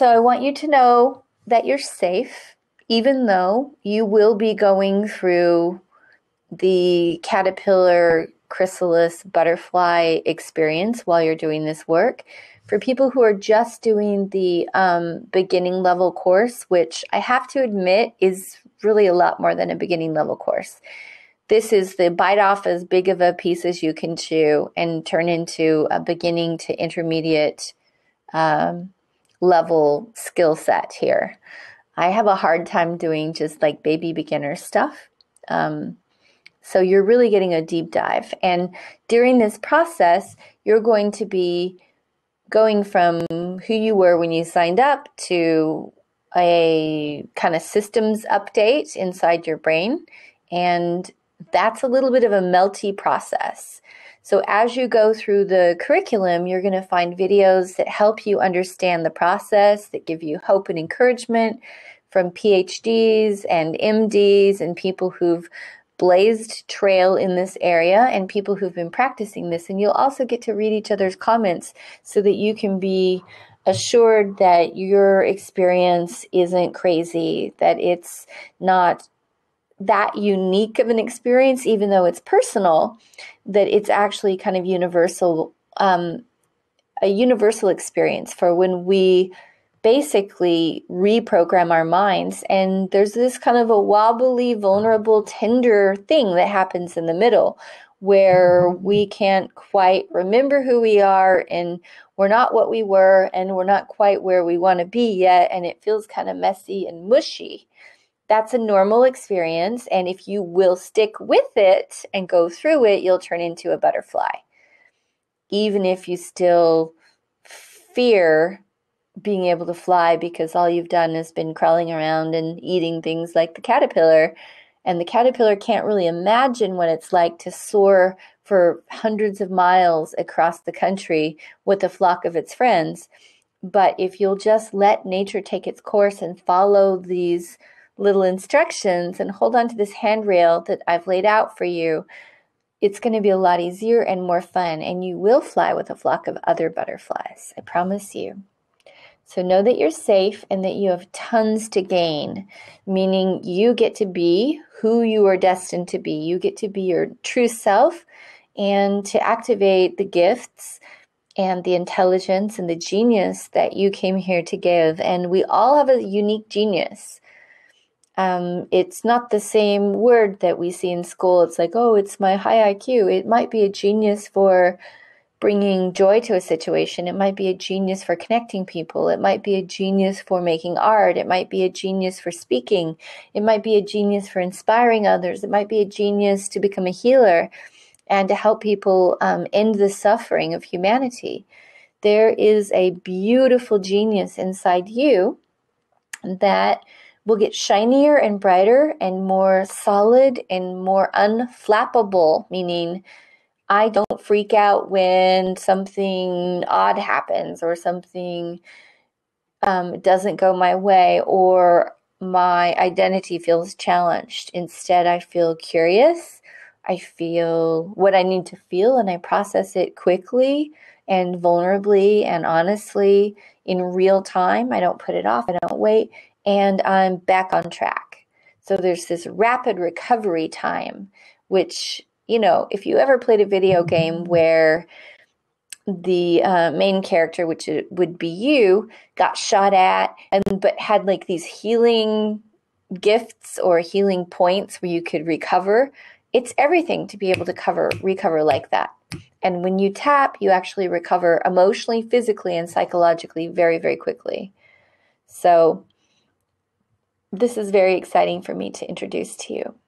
So I want you to know that you're safe, even though you will be going through the caterpillar, chrysalis, butterfly experience while you're doing this work. For people who are just doing the beginning level course, which I have to admit is really a lot more than a beginning level course. This is the bite off as big of a piece as you can chew and turn into a beginning to intermediate level skill set here. I have a hard time doing just like baby beginner stuff. So you're really getting a deep dive. And during this process, you're going to be going from who you were when you signed up to a kind of systems update inside your brain. And that's a little bit of a melty process. So as you go through the curriculum, you're going to find videos that help you understand the process, that give you hope and encouragement from PhDs and MDs and people who've blazed trail in this area and people who've been practicing this. And you'll also get to read each other's comments so that you can be assured that your experience isn't crazy, that it's not that unique of an experience, even though it's personal, that it's actually kind of universal, a universal experience for when we basically reprogram our minds. And there's this kind of a wobbly, vulnerable, tender thing that happens in the middle where we can't quite remember who we are, and we're not what we were, and we're not quite where we want to be yet, and it feels kind of messy and mushy. That's a normal experience, and if you will stick with it and go through it, you'll turn into a butterfly. Even if you still fear being able to fly because all you've done has been crawling around and eating things like the caterpillar, and the caterpillar can't really imagine what it's like to soar for hundreds of miles across the country with a flock of its friends. But if you'll just let nature take its course and follow these little instructions and hold on to this handrail that I've laid out for you, it's going to be a lot easier and more fun, and you will fly with a flock of other butterflies. I promise you. So know that you're safe and that you have tons to gain, meaning you get to be who you are destined to be. You get to be your true self and to activate the gifts and the intelligence and the genius that you came here to give. And we all have a unique genius. It's not the same word that we see in school. It's like, oh, it's my high IQ. It might be a genius for bringing joy to a situation. It might be a genius for connecting people. It might be a genius for making art. It might be a genius for speaking. It might be a genius for inspiring others. It might be a genius to become a healer and to help people end the suffering of humanity. There is a beautiful genius inside you that will get shinier and brighter and more solid and more unflappable, meaning I don't freak out when something odd happens or something doesn't go my way or my identity feels challenged. Instead, I feel curious. I feel what I need to feel, and I process it quickly and vulnerably and honestly in real time. I don't put it off. I don't wait. And I'm back on track. So there's this rapid recovery time, which, you know, if you ever played a video game where the main character, which would be you, got shot at but had like these healing gifts or healing points where you could recover, it's everything to be able to recover like that. And when you tap, you actually recover emotionally, physically, and psychologically very, very quickly. So this is very exciting for me to introduce to you.